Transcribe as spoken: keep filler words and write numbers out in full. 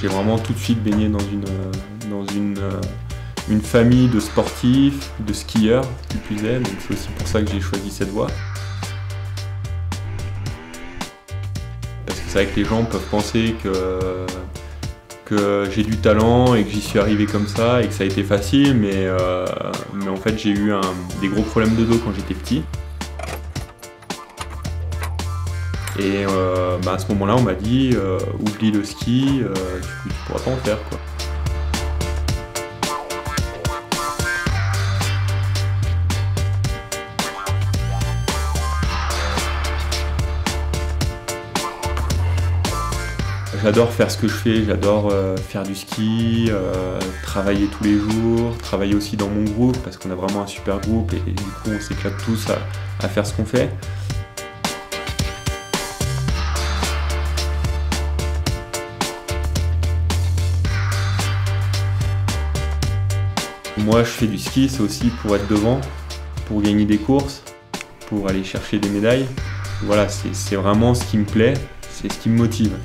j'ai vraiment tout de suite baigné dans une, euh, dans une, euh, une famille de sportifs, de skieurs, qui plus est, donc c'est aussi pour ça que j'ai choisi cette voie. Parce que c'est vrai que les gens peuvent penser que, euh, que j'ai du talent et que j'y suis arrivé comme ça et que ça a été facile, mais, euh, mais en fait j'ai eu un, des gros problèmes de dos quand j'étais petit. Et euh, bah à ce moment-là, on m'a dit euh, oublie le ski, euh, tu, tu pourras pas en faire, quoi. J'adore faire ce que je fais, j'adore euh, faire du ski, euh, travailler tous les jours, travailler aussi dans mon groupe parce qu'on a vraiment un super groupe et, et du coup on s'éclate tous à, à faire ce qu'on fait. Moi, je fais du ski, c'est aussi pour être devant, pour gagner des courses, pour aller chercher des médailles. Voilà, c'est vraiment ce qui me plaît, c'est ce qui me motive.